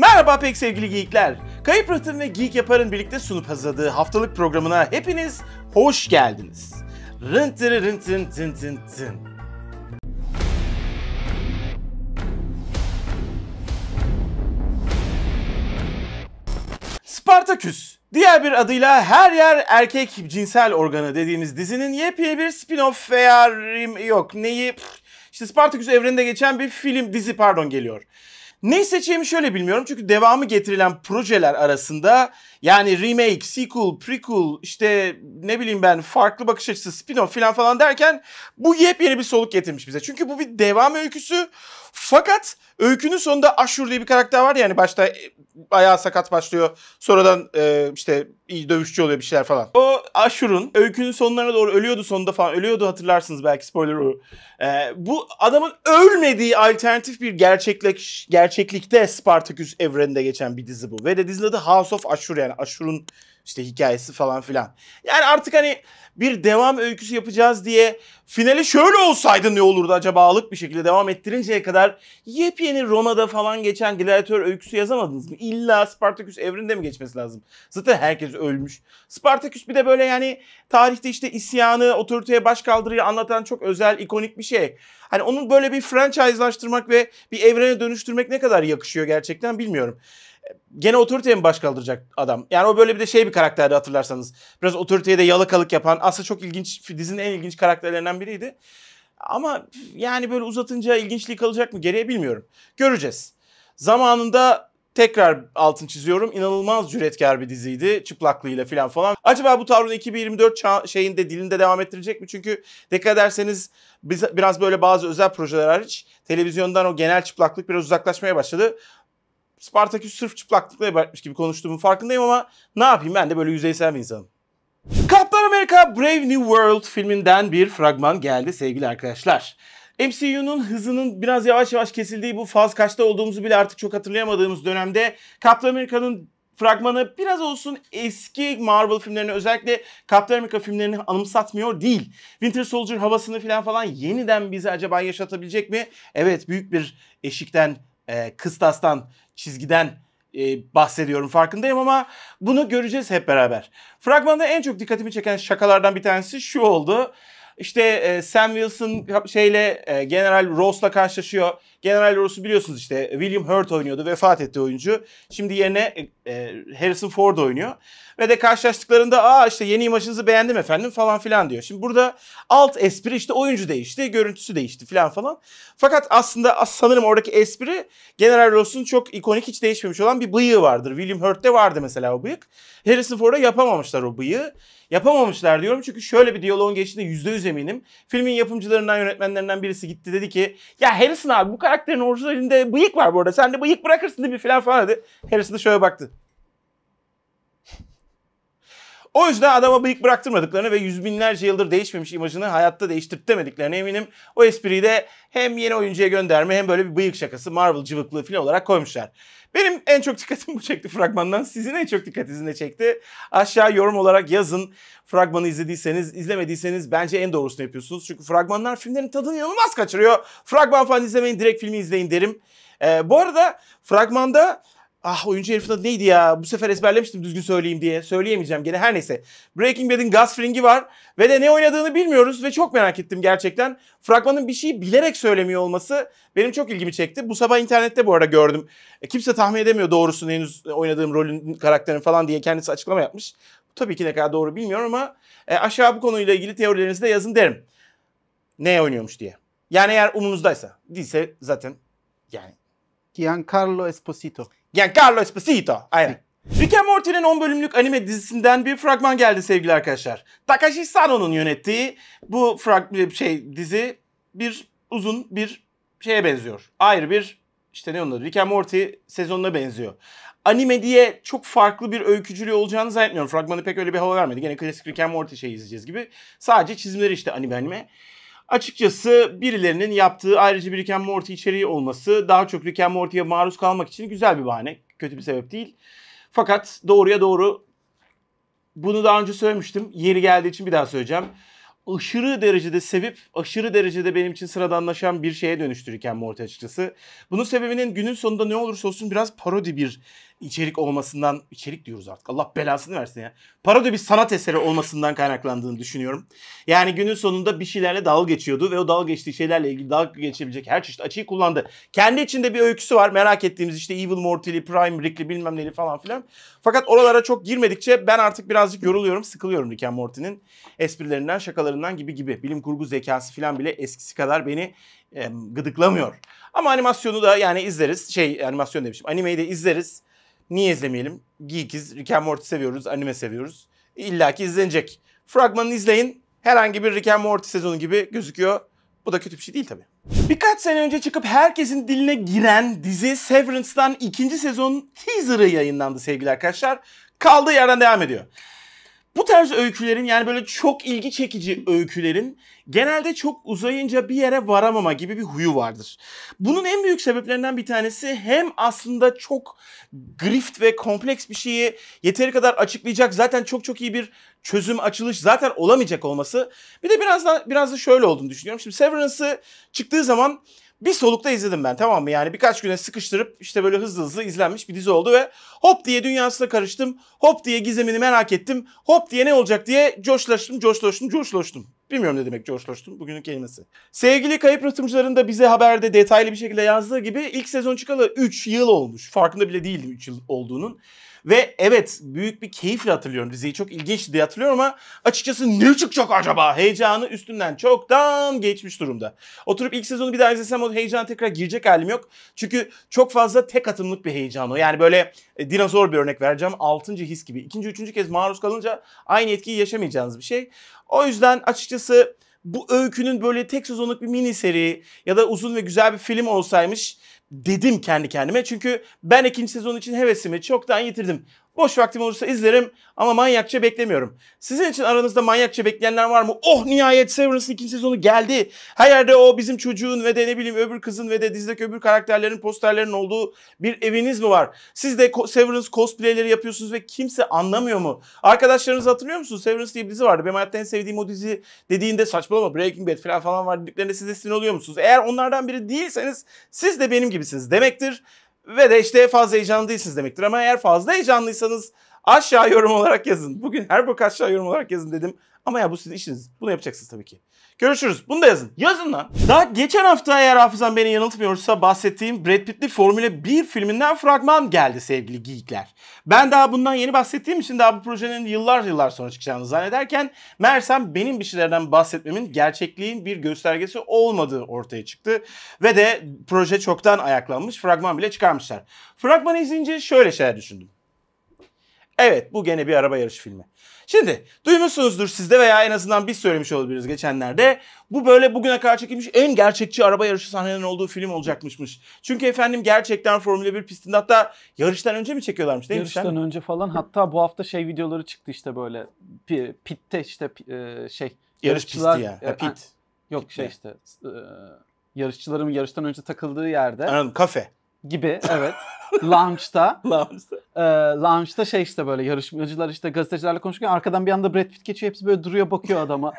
Merhaba pek sevgili geekler. Kayıp Rıhtım ve Geek Yapar'ın birlikte sunup hazırladığı haftalık programına hepiniz hoş geldiniz. Spartacus, diğer bir adıyla her yer erkek cinsel organı dediğimiz dizinin yepyeni bir spin-off veya Spartacus evreninde geçen bir dizi geliyor. Neyi seçeceğimi şöyle bilmiyorum çünkü devamı getirilen projeler arasında yani remake, sequel, prequel, farklı bakış açısı, spin-off falan derken bu yepyeni bir soluk getirmiş bize. Çünkü bu bir devam öyküsü fakat öykünün sonunda Ashur diye bir karakter var ya, yani başta ayağı sakat başlıyor, sonradan iyi dövüşçü oluyor, bir şeyler falan. O Ashur'un öykünün sonlarına doğru ölüyordu hatırlarsınız belki, spoiler o. Bu adamın ölmediği alternatif bir gerçeklikte Spartacus evreninde geçen bir dizi bu. Ve de dizinin adı House of Ashur, yani Ashur'un hikayesi falan filan. Yani artık bir devam öyküsü yapacağız diye finale şöyle olsaydı ne olurdu acaba alık bir şekilde devam ettirinceye kadar yepyeni Roma'da falan geçen gladiatör öyküsü yazamadınız mı? İlla Spartacus evreninde mi geçmesi lazım? Zaten herkes ölmüş. Spartacus bir de böyle tarihte isyanı, otoriteye başkaldırıyı anlatan çok özel, ikonik bir şey. Hani onun böyle bir franchise'laştırmak ve bir evrene dönüştürmek ne kadar yakışıyor gerçekten bilmiyorum. Gene otoriteye mi başkaldıracak adam? Yani o böyle bir de bir karakterdi hatırlarsanız. Biraz otoriteye de yalakalık yapan, aslında çok ilginç, dizinin en ilginç karakterlerinden biriydi. Ama yani böyle uzatınca ilginçliği kalacak mı geriye bilmiyorum. Göreceğiz. Zamanında tekrar altını çiziyorum, inanılmaz cüretkar bir diziydi. Çıplaklığıyla falan. Acaba bu tavrını 2024 dilinde devam ettirecek mi? Çünkü dikkat ederseniz biraz böyle bazı özel projeler hariç televizyondan o genel çıplaklık biraz uzaklaşmaya başladı. Spartacus sırf çıplaklıkla yapmış gibi konuştuğumun farkındayım ama ne yapayım, ben de böyle yüzeysel bir insanım. Captain America: Brave New World filminden bir fragman geldi sevgili arkadaşlar. MCU'nun hızının biraz yavaş yavaş kesildiği bu faz kaçta olduğumuzu bile artık çok hatırlayamadığımız dönemde Captain America'nın fragmanı biraz olsun eski Marvel filmlerini, özellikle Captain America filmlerini anımsatmıyor değil. Winter Soldier havasını falan yeniden bize acaba yaşatabilecek mi? Evet, büyük bir eşikten, kıstastan, çizgiden bahsediyorum, farkındayım ama bunu göreceğiz hep beraber. Fragmanda en çok dikkatimi çeken şakalardan bir tanesi şu oldu. Sam Wilson General Ross'la karşılaşıyor. General Ross'u biliyorsunuz William Hurt oynuyordu, vefat etti oyuncu. Şimdi yerine Harrison Ford oynuyor. Ve de karşılaştıklarında yeni imajınızı beğendim efendim falan diyor. Şimdi burada alt espri oyuncu değişti, görüntüsü değişti falan. Fakat aslında sanırım oradaki espri General Ross'un çok ikonik, hiç değişmemiş olan bir bıyığı vardır. William Hurt'te vardı mesela o bıyık. Harrison Ford'a yapamamışlar o bıyığı. Yapamamışlar diyorum çünkü şöyle bir diyaloğun geçtiğinde %100 eminim. Filmin yapımcılarından, yönetmenlerinden birisi gitti dedi ki ya Harrison abi, bu karakterin orijinalinde bıyık var bu arada. Sen de bıyık bırakırsın değil mi falan dedi. Harrison da şöyle baktı. O yüzden adama bıyık bıraktırmadıklarını ve yüz binlerce yıldır değişmemiş imajını hayatta değiştirtemediklerine eminim. O espriyi de hem yeni oyuncuya gönderme hem böyle bir bıyık şakası, Marvel cıvıklığı olarak koymuşlar. Benim en çok dikkatimi bu çekti fragmandan. Sizin en çok dikkatinizi ne çekti? Aşağı yorum olarak yazın. Fragmanı izlediyseniz, izlemediyseniz bence en doğrusunu yapıyorsunuz. Çünkü fragmanlar filmlerin tadını inanılmaz kaçırıyor. Fragman falan izlemeyin, direkt filmi izleyin derim. Bu arada fragmanda... oyuncu herifin adı neydi ya? Bu sefer ezberlemiştim düzgün söyleyeyim diye. Söyleyemeyeceğim gene, her neyse. Breaking Bad'in Gus Fring'i var ve de ne oynadığını bilmiyoruz ve çok merak ettim gerçekten. Fragmanın bir şeyi bilerek söylemiyor olması benim çok ilgimi çekti. Bu sabah internette bu arada gördüm. Kimse tahmin edemiyor doğrusunu, henüz oynadığım rolün, karakterin diye kendisi açıklama yapmış. Tabii ki ne kadar doğru bilmiyorum ama aşağı bu konuyla ilgili teorilerinizi de yazın derim. Ne oynuyormuş diye. Yani eğer umunuzdaysa. Değilse zaten yani. Giancarlo Esposito. Giancarlo Esposito. Aynen. Rick and Morty'nin 10 bölümlük anime dizisinden bir fragman geldi sevgili arkadaşlar. Takashi Sano'nun yönettiği bu dizi bir uzun bir şeye benziyor. Ayrı bir Rick and Morty sezonuna benziyor. Anime diye çok farklı bir öykücülüğü olacağını zannetmiyorum. Fragmanı pek öyle bir hava vermedi. Gene klasik Rick and Morty izleyeceğiz gibi. Sadece çizimleri anime. Açıkçası birilerinin yaptığı ayrıca bir Rick and Morty içeriği olması daha çok Rick and Morty'ye maruz kalmak için güzel bir bahane. Kötü bir sebep değil. Fakat doğruya doğru, bunu daha önce söylemiştim. Yeri geldiği için bir daha söyleyeceğim. aşırı derecede sevip aşırı derecede benim için sıradanlaşan bir şeye dönüştürürken Morty açıkçası. Bunun sebebinin günün sonunda ne olursa olsun biraz parodi bir içerik olmasından, içerik diyoruz artık Allah belasını versin ya, parodi bir sanat eseri olmasından kaynaklandığını düşünüyorum. Yani günün sonunda bir şeylerle dalga geçiyordu ve o dalga geçtiği şeylerle ilgili dalga geçebilecek her çeşit açığı kullandı. Kendi içinde bir öyküsü var merak ettiğimiz, işte Evil Morty'li, Prime Rick'li bilmem neli falan filan. Fakat oralara çok girmedikçe ben artık birazcık yoruluyorum, sıkılıyorum Rick and Morty'nin esprilerinden, şakalarından gibi gibi. Bilim kurgu zekası filan bile eskisi kadar beni gıdıklamıyor. Ama animasyonu da yani izleriz, animasyon demişim, animeyi de izleriz. Niye izlemeyelim? Geekiz, Rick and Morty seviyoruz, anime seviyoruz. İlla ki izlenecek. Fragmanını izleyin. Herhangi bir Rick and Morty sezonu gibi gözüküyor. Bu da kötü bir şey değil tabii. Birkaç sene önce çıkıp herkesin diline giren dizi Severance'dan 2. sezon teaser'ı yayınlandı sevgili arkadaşlar. Kaldığı yerden devam ediyor. Bu tarz öykülerin, yani böyle çok ilgi çekici öykülerin genelde çok uzayınca bir yere varamama gibi bir huyu vardır. Bunun en büyük sebeplerinden bir tanesi hem aslında çok grift ve kompleks bir şeyi yeteri kadar açıklayacak zaten çok iyi bir çözüm, açılış zaten olamayacak olması. Bir de biraz da şöyle olduğunu düşünüyorum. Şimdi Severance'ı çıktığı zaman bir solukta izledim ben, tamam mı? Yani birkaç güne sıkıştırıp işte böyle hızlı izlenmiş bir dizi oldu ve hop diye dünyasına karıştım. Hop diye gizemini merak ettim. Hop diye ne olacak diye coşlaştım. Bilmiyorum ne demek coşlaştım, bugünün kelimesi. Sevgili Kayıp Rıhtımcıların da bize haberde detaylı bir şekilde yazdığı gibi ilk sezon çıkalı 3 yıl olmuş. Farkında bile değildim 3 yıl olduğunun. Ve evet, büyük bir keyifle hatırlıyorum diziyi, çok ilginçti diye hatırlıyorum ama açıkçası ne çıkacak acaba heyecanı üstünden çoktan geçmiş durumda. Oturup ilk sezonu bir daha izlesem o heyecan tekrar girecek halim yok. Çünkü çok fazla tek atımlık bir heyecan o. Yani böyle dinozor bir örnek vereceğim, 6. his gibi. 2. 3. kez maruz kalınca aynı etkiyi yaşamayacağınız bir şey. O yüzden açıkçası bu öykünün böyle tek sezonluk bir mini seri ya da uzun ve güzel bir film olsaymış dedim kendi kendime. Çünkü ben 2. sezon için hevesimi çoktan yitirdim. Boş vaktim olursa izlerim ama manyakça beklemiyorum. Sizin için aranızda manyakça bekleyenler var mı? Oh nihayet Severance'ın 2. sezonu geldi. Her yerde o bizim çocuğun ve de ne bileyim öbür kızın ve de dizideki öbür karakterlerin posterlerinin olduğu bir eviniz mi var? Siz de Severance cosplayleri yapıyorsunuz ve kimse anlamıyor mu? Arkadaşlarınız hatırlıyor musunuz? Severance diye bir dizi vardı. Benim hayatta en sevdiğim o dizi dediğinde saçmalama Breaking Bad falan var dediklerinde siz de sinir oluyor musunuz? Eğer onlardan biri değilseniz siz de benim gibisiniz demektir. Ve de işte fazla heyecanlı değilsiniz demektir. Ama eğer fazla heyecanlıysanız aşağı yorum olarak yazın. Bugün her bok aşağı yorum olarak yazın dedim. Ama ya bu sizin işiniz. Bunu yapacaksınız tabii ki. Görüşürüz. Bunu da yazın. Yazın lan. Daha geçen hafta eğer hafızam beni yanıltmıyorsa bahsettiğim Brad Pitt'li Formula 1 filminden fragman geldi sevgili geekler. Ben daha bundan yeni bahsettiğim için daha bu projenin yıllar sonra çıkacağını zannederken meğersem benim bir şeylerden bahsetmemin gerçekliğin bir göstergesi olmadığı ortaya çıktı. Ve de proje çoktan ayaklanmış. Fragman bile çıkarmışlar. Fragmanı izleyince şöyle şeyler düşündüm. Evet, bu gene bir araba yarışı filmi. Şimdi duymuşsunuzdur sizde veya en azından biz söylemiş olabiliriz geçenlerde. Bu böyle bugüne kadar çekilmiş en gerçekçi araba yarışı sahnelerinin olduğu film olacakmışmış. Çünkü efendim gerçekten Formula 1 pistinde, hatta yarıştan önce mi çekiyorlarmış? Değil mi? Yarıştan önce falan, hatta bu hafta videoları çıktı işte böyle pitte işte yarış pisti ya. Yarışçıların yarıştan önce takıldığı yerde. Anladım, kafe. Gibi evet. Lounge'da işte böyle yarışmacılar işte gazetecilerle konuşurken arkadan bir anda Brad Pitt geçiyor, hepsi böyle duruyor bakıyor adama.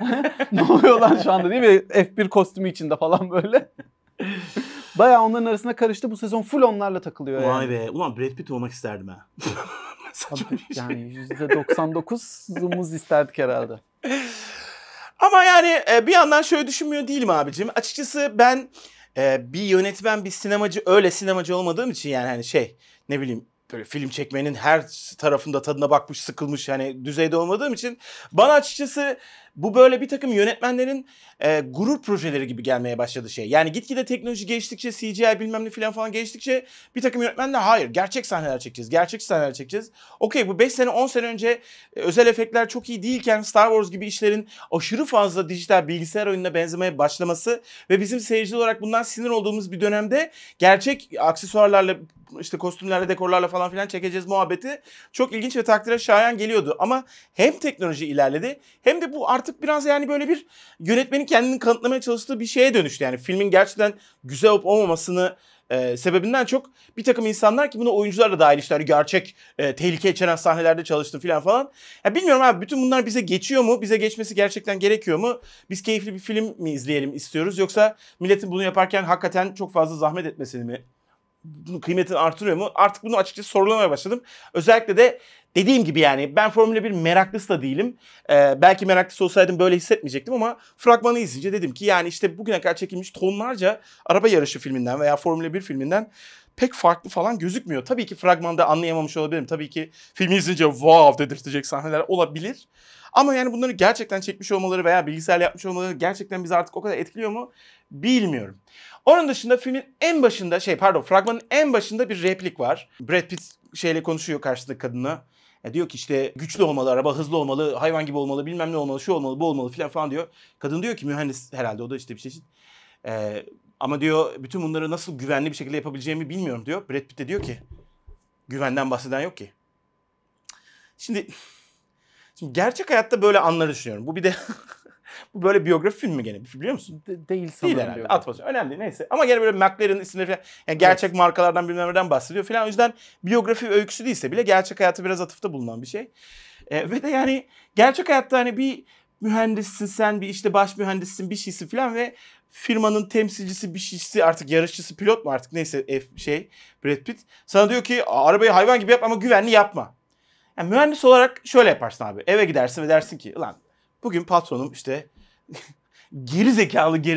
Ne oluyor lan şu anda değil mi? F1 kostümü içinde falan böyle. Bayağı onların arasına karıştı. Bu sezon full onlarla takılıyor. Vay yani. Be. Ulan Brad Pitt olmak isterdim ha. Yani %99'umuz isterdik herhalde. Ama yani bir yandan şöyle düşünmüyor değilim abicim. Açıkçası ben bir yönetmen, bir sinemacı, öyle sinemacı olmadığım için yani hani ne bileyim böyle film çekmenin her tarafında tadına bakmış, sıkılmış hani düzeyde olmadığım için bana açıkçası bu böyle bir takım yönetmenlerin gurur projeleri gibi gelmeye başladı Yani gitgide teknoloji geliştikçe, CGI bilmem ne falan geliştikçe bir takım yönetmenler hayır gerçek sahneler çekeceğiz, Okey, bu 5 sene 10 sene önce özel efektler çok iyi değilken Star Wars gibi işlerin aşırı fazla dijital bilgisayar oyununa benzemeye başlaması ve bizim seyirci olarak bundan sinir olduğumuz bir dönemde gerçek aksesuarlarla işte kostümlerle, dekorlarla falan filan çekeceğiz muhabbeti çok ilginç ve takdire şayan geliyordu. Ama hem teknoloji ilerledi hem de bu artık biraz yani böyle bir yönetmenin kendini kanıtlamaya çalıştığı bir şeye dönüştü. Yani filmin gerçekten güzel olup olmamasını sebebinden çok bir takım insanlar ki buna oyuncular da dahil işte hani gerçek tehlike içeren sahnelerde çalıştı falan. Ya bilmiyorum abi, bütün bunlar bize geçiyor mu? Bize geçmesi gerçekten gerekiyor mu? Biz keyifli bir film mi izleyelim istiyoruz? Yoksa milletin bunu yaparken hakikaten çok fazla zahmet etmesini mi? Bunun kıymetini artırıyor mu? Artık bunu açıkçası sorulamaya başladım. Özellikle de dediğim gibi yani ben Formula 1 meraklısı da değilim. Belki meraklısı olsaydım böyle hissetmeyecektim ama fragmanı izleyince dedim ki yani işte bugüne kadar çekilmiş tonlarca araba yarışı filminden veya Formula 1 filminden pek farklı falan gözükmüyor. Tabii ki fragmanda anlayamamış olabilirim. Tabii ki filmi izleyince wow dedirtecek sahneler olabilir. Ama yani bunları gerçekten çekmiş olmaları veya bilgisayarla yapmış olmaları gerçekten bizi artık o kadar etkiliyor mu bilmiyorum. Onun dışında filmin en başında fragmanın en başında bir replik var. Brad Pitt şeyle konuşuyor karşısındaki kadına. Ya diyor ki işte güçlü olmalı, araba hızlı olmalı, hayvan gibi olmalı, bilmem ne olmalı, şu olmalı, bu olmalı falan diyor. Kadın diyor ki mühendis herhalde, o da işte bir şey için. Ama diyor bütün bunları nasıl güvenli bir şekilde yapabileceğimi bilmiyorum diyor. Brad Pitt de diyor ki güvenden bahseden yok ki. Şimdi gerçek hayatta böyle anları düşünüyorum. Bu bir de bu böyle biyografi filmi gene, biliyor musun? Değil sanırım. Değil herhalde. Atmosfer. Önemli değil, neyse. Ama gene böyle McLaren isimleri falan. Yani gerçek markalardan bilmem neden bahsediyor falan. O yüzden biyografi öyküsü değilse bile gerçek hayatı biraz atıfta bulunan bir şey. Ve de yani gerçek hayatta hani bir mühendissin sen, bir işte baş mühendissin, bir şeysin falan ve firmanın temsilcisi, bir şeysi, artık yarışçısı, pilot mu artık neyse Brad Pitt sana diyor ki arabayı hayvan gibi yap ama güvenli yapma. Yani mühendis olarak şöyle yaparsın abi. Eve gidersin ve dersin ki ulan bugün patronum işte geri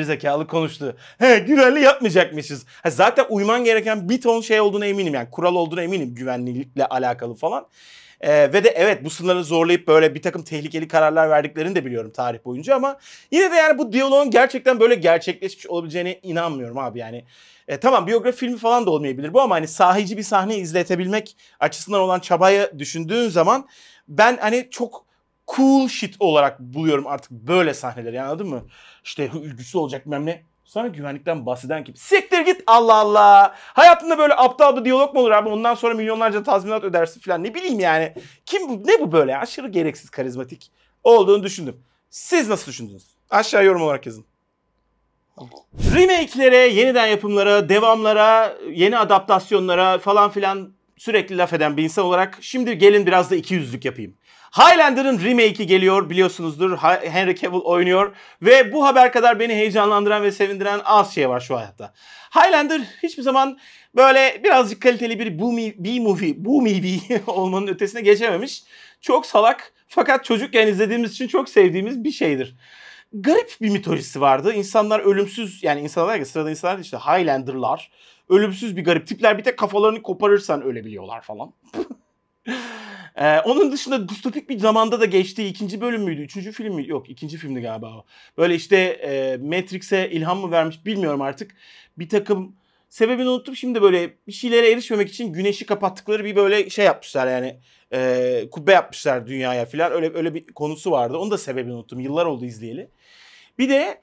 zekalı konuştu. He, güvenli yapmayacakmışız. Ha, zaten uyman gereken bir ton şey olduğuna eminim yani kural olduğuna eminim güvenlikle alakalı falan. Ve de evet bu sınırları zorlayıp böyle bir takım tehlikeli kararlar verdiklerini de biliyorum tarih boyunca ama yine de yani bu diyaloğun gerçekten böyle gerçekleşmiş olabileceğine inanmıyorum abi yani. Tamam biyografi filmi falan da olmayabilir bu ama hani sahici bir sahne izletebilmek açısından olan çabayı düşündüğün zaman ben hani çok cool shit olarak buluyorum artık böyle sahneleri, anladın mı? İşte güçlü olacak bilmem ne. Sana güvenlikten bahseden kim? Siktir git, Allah Allah. Hayatında böyle aptal bir diyalog mu olur abi? Ondan sonra milyonlarca tazminat ödersin falan. Ne bileyim yani. Kim bu? Ne bu böyle? Aşırı gereksiz karizmatik olduğunu düşündüm. Siz nasıl düşündünüz? Aşağı yorum olarak yazın. Remake'lere, yeniden yapımlara, devamlara, yeni adaptasyonlara falan filan sürekli laf eden bir insan olarak şimdi gelin biraz da 200'lük yapayım. Highlander'ın remake'i geliyor, biliyorsunuzdur. Henry Cavill oynuyor ve bu haber kadar beni heyecanlandıran ve sevindiren az şey var şu hayatta. Highlander hiçbir zaman böyle birazcık kaliteli bir B-movie olmanın ötesine geçememiş. Çok salak fakat çocukken izlediğimiz için çok sevdiğimiz bir şeydir. Garip bir mitolojisi vardı. İnsanlar ölümsüz, yani insanlar ya sırada insanlar işte Highlander'lar. Ölümsüz bir garip tipler, bir tek kafalarını koparırsan ölebiliyorlar falan. Onun dışında distopik bir zamanda da geçtiği ikinci bölüm müydü? Üçüncü film mi? Yok, ikinci filmdi galiba o. Böyle işte Matrix'e ilham mı vermiş bilmiyorum artık. Bir takım sebebini unuttum. Şimdi böyle bir şeylere erişmemek için güneşi kapattıkları bir böyle şey yapmışlar yani. Kubbe yapmışlar dünyaya falan. Öyle bir konusu vardı. Onun da sebebini unuttum. Yıllar oldu izleyeli. Bir de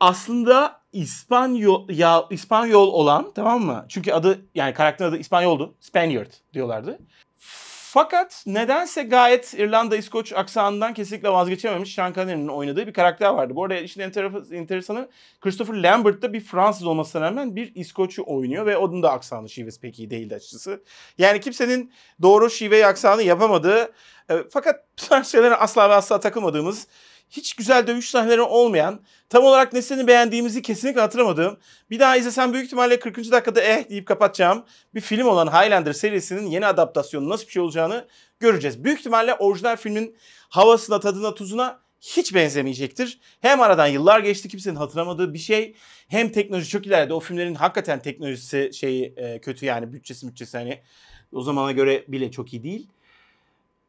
aslında İspanyol olan, tamam mı? Çünkü adı yani karakterin adı İspanyoldu. Spaniard diyorlardı. Fakat nedense gayet İrlanda İskoç aksanından kesinlikle vazgeçememiş Sean Connery'nin oynadığı bir karakter vardı. Bu arada işin enteresanı Christopher Lambert da bir Fransız olmasına rağmen bir İskoç'u oynuyor ve onun da aksanı şivesi pek iyi değildi açıkçası. Yani kimsenin doğru şiveyi aksanı yapamadığı fakat bu şeylere asla ve asla takılmadığımız, hiç güzel dövüş sahneleri olmayan, tam olarak nesini beğendiğimizi kesinlikle hatırlamadığım, bir daha izlesem büyük ihtimalle 40. dakikada deyip kapatacağım bir film olan Highlander serisinin yeni adaptasyonu nasıl bir şey olacağını göreceğiz. Büyük ihtimalle orijinal filmin havasına, tadına, tuzuna hiç benzemeyecektir. Hem aradan yıllar geçti, kimsenin hatırlamadığı bir şey. Hem teknoloji çok ilerledi. O filmlerin hakikaten teknolojisi kötü yani bütçesi hani o zamana göre bile çok iyi değil.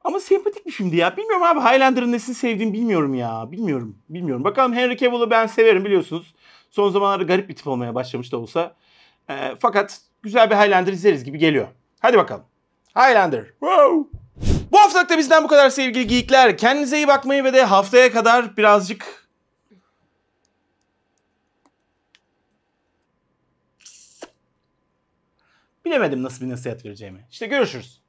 Ama sempatik bir filmdi ya. Bilmiyorum abi, Highlander'ın nesini sevdiğimi bilmiyorum ya. Bilmiyorum. Bakalım, Henry Cavill'ı ben severim biliyorsunuz. Son zamanlarda garip bir tip olmaya başlamış da olsa. Fakat güzel bir Highlander izleriz gibi geliyor. Hadi bakalım. Highlander. Wow. Bu haftalıkta bizden bu kadar sevgili geekler. Kendinize iyi bakmayı ve de haftaya kadar birazcık... Bilemedim nasıl bir nasihat vereceğimi. İşte görüşürüz.